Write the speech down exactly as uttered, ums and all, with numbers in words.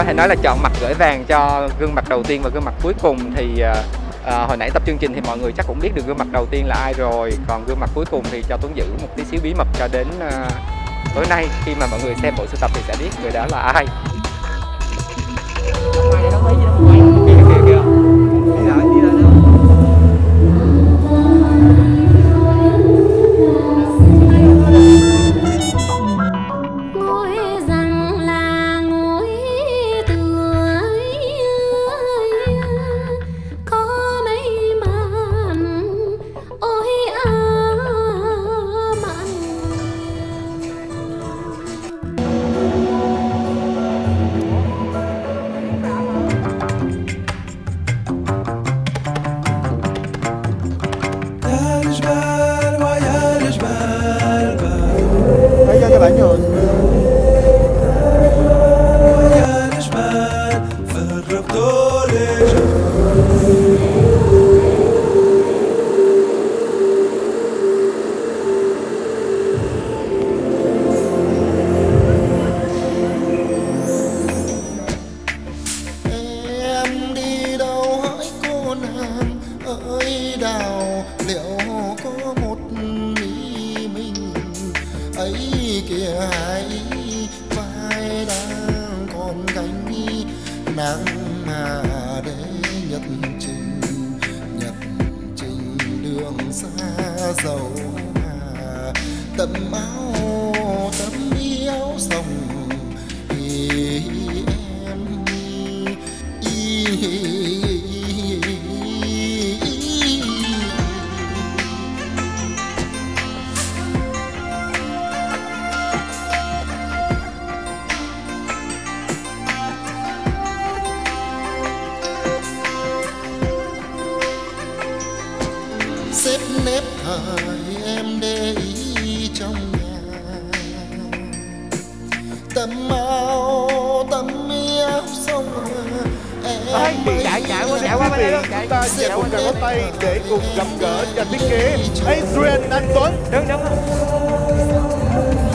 có thể nói là chọn mặt gửi vàng cho gương mặt đầu tiên và gương mặt cuối cùng. Thì à, hồi nãy tập chương trình thì mọi người chắc cũng biết được gương mặt đầu tiên là ai rồi, còn gương mặt cuối cùng thì cho Tuấn giữ một tí xíu bí mật cho đến à, tối nay khi mà mọi người xem bộ sưu tập thì sẽ biết người đó là ai. Cùng gặp gỡ nhà thiết kế Adrian Anh Tuấn. Đúng đúng.